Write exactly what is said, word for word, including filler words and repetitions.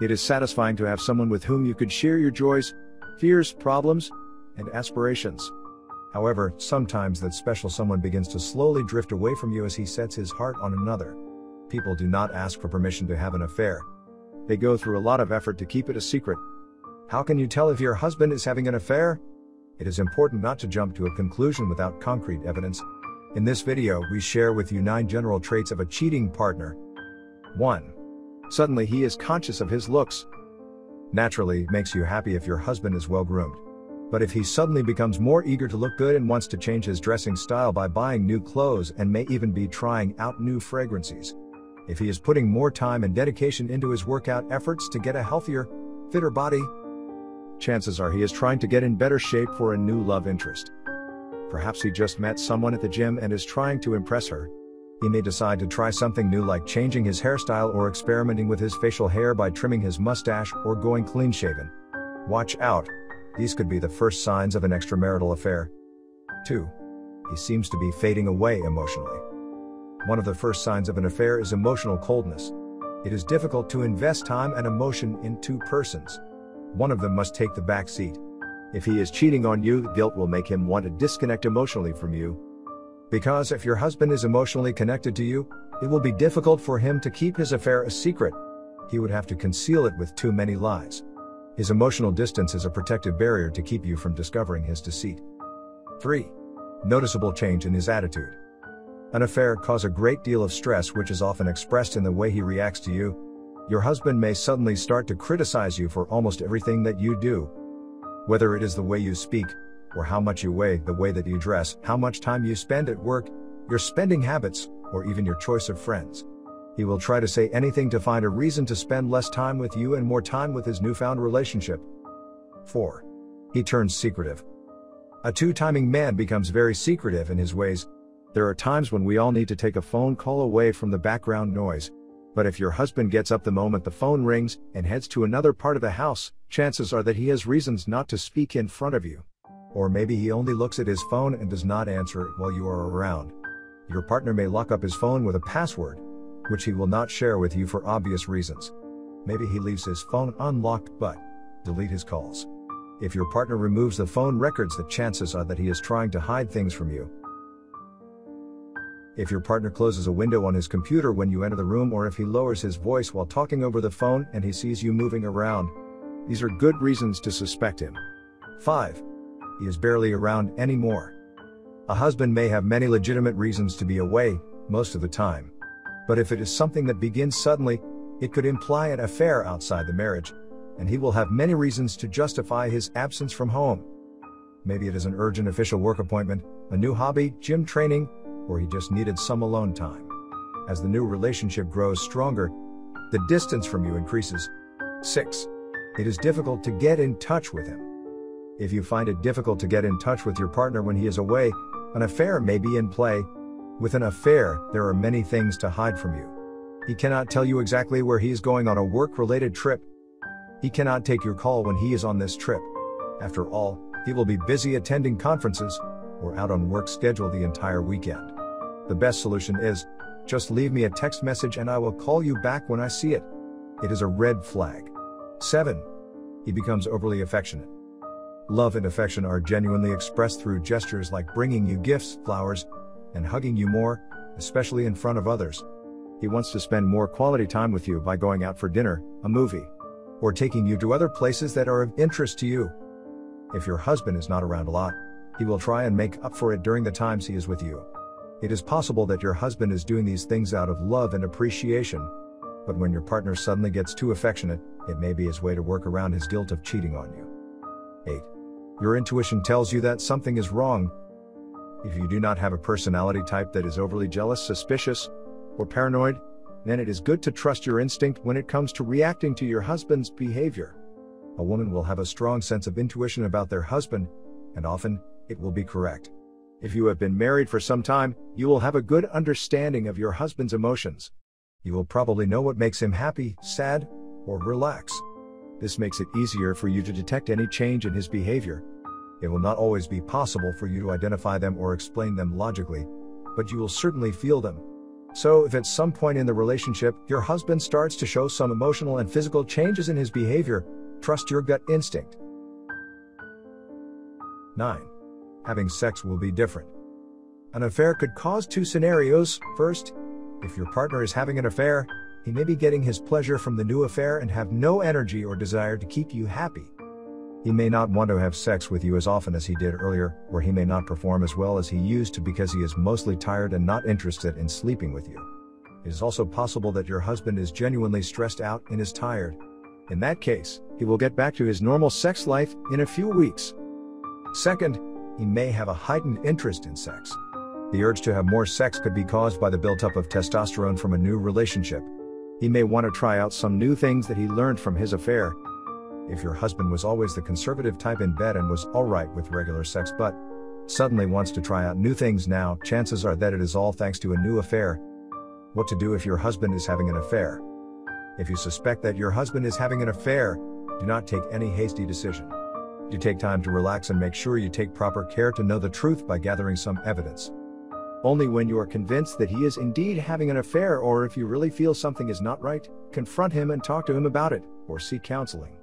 It is satisfying to have someone with whom you could share your joys, fears, problems, and aspirations. However, sometimes that special someone begins to slowly drift away from you as he sets his heart on another. People do not ask for permission to have an affair. They go through a lot of effort to keep it a secret. How can you tell if your husband is having an affair? It is important not to jump to a conclusion without concrete evidence. In this video, we share with you nine general traits of a cheating partner. one. Suddenly he is conscious of his looks. Naturally, it makes you happy if your husband is well-groomed. But if he suddenly becomes more eager to look good and wants to change his dressing style by buying new clothes and may even be trying out new fragrances. If he is putting more time and dedication into his workout efforts to get a healthier, fitter body, chances are he is trying to get in better shape for a new love interest. Perhaps he just met someone at the gym and is trying to impress her. He may decide to try something new like changing his hairstyle or experimenting with his facial hair by trimming his mustache or going clean-shaven. Watch out. These could be the first signs of an extramarital affair. two. He seems to be fading away emotionally. One of the first signs of an affair is emotional coldness. It is difficult to invest time and emotion in two persons. One of them must take the back seat. If he is cheating on you, guilt will make him want to disconnect emotionally from you. Because if your husband is emotionally connected to you, it will be difficult for him to keep his affair a secret. He would have to conceal it with too many lies. His emotional distance is a protective barrier to keep you from discovering his deceit. three. Noticeable change in his attitude. An affair causes a great deal of stress, which is often expressed in the way he reacts to you. Your husband may suddenly start to criticize you for almost everything that you do. Whether it is the way you speak, or how much you weigh, the way that you dress, how much time you spend at work, your spending habits, or even your choice of friends. He will try to say anything to find a reason to spend less time with you and more time with his newfound relationship. four. He turns secretive. A two-timing man becomes very secretive in his ways. There are times when we all need to take a phone call away from the background noise. But if your husband gets up the moment the phone rings and heads to another part of the house, chances are that he has reasons not to speak in front of you. Or maybe he only looks at his phone and does not answer it while you are around. Your partner may lock up his phone with a password, which he will not share with you for obvious reasons. Maybe he leaves his phone unlocked but deletes his calls. If your partner removes the phone records, the chances are that he is trying to hide things from you. If your partner closes a window on his computer when you enter the room, or if he lowers his voice while talking over the phone and he sees you moving around, these are good reasons to suspect him. five. He is barely around anymore. A husband may have many legitimate reasons to be away, most of the time. But if it is something that begins suddenly, it could imply an affair outside the marriage, and he will have many reasons to justify his absence from home. Maybe it is an urgent official work appointment, a new hobby, gym training, or he just needed some alone time. As the new relationship grows stronger, the distance from you increases. six. It is difficult to get in touch with him. If you find it difficult to get in touch with your partner when he is away, an affair may be in play. With an affair, there are many things to hide from you. He cannot tell you exactly where he is going on a work-related trip. He cannot take your call when he is on this trip. After all, he will be busy attending conferences or out on work schedule the entire weekend. The best solution is, just leave me a text message and I will call you back when I see it. It is a red flag. seven. He becomes overly affectionate. Love and affection are genuinely expressed through gestures like bringing you gifts, flowers, and hugging you more, especially in front of others. He wants to spend more quality time with you by going out for dinner, a movie, or taking you to other places that are of interest to you. If your husband is not around a lot, he will try and make up for it during the times he is with you. It is possible that your husband is doing these things out of love and appreciation, but when your partner suddenly gets too affectionate, it may be his way to work around his guilt of cheating on you. eight. Your intuition tells you that something is wrong. If you do not have a personality type that is overly jealous, suspicious, or paranoid, then it is good to trust your instinct when it comes to reacting to your husband's behavior. A woman will have a strong sense of intuition about their husband, and often, it will be correct. If you have been married for some time, you will have a good understanding of your husband's emotions. You will probably know what makes him happy, sad, or relaxed. This makes it easier for you to detect any change in his behavior. It will not always be possible for you to identify them or explain them logically, but you will certainly feel them. So if at some point in the relationship, your husband starts to show some emotional and physical changes in his behavior, trust your gut instinct. nine. Having sex will be different. An affair could cause two scenarios. First, if your partner is having an affair, he may be getting his pleasure from the new affair and have no energy or desire to keep you happy. He may not want to have sex with you as often as he did earlier, or he may not perform as well as he used to because he is mostly tired and not interested in sleeping with you. It is also possible that your husband is genuinely stressed out and is tired. In that case, he will get back to his normal sex life in a few weeks. Second, he may have a heightened interest in sex. The urge to have more sex could be caused by the buildup of testosterone from a new relationship. He may want to try out some new things that he learned from his affair. If your husband was always the conservative type in bed and was alright with regular sex but suddenly wants to try out new things now, chances are that it is all thanks to a new affair. What to do if your husband is having an affair? If you suspect that your husband is having an affair, do not take any hasty decision. Do take time to relax and make sure you take proper care to know the truth by gathering some evidence. Only when you are convinced that he is indeed having an affair or if you really feel something is not right, confront him and talk to him about it, or seek counseling.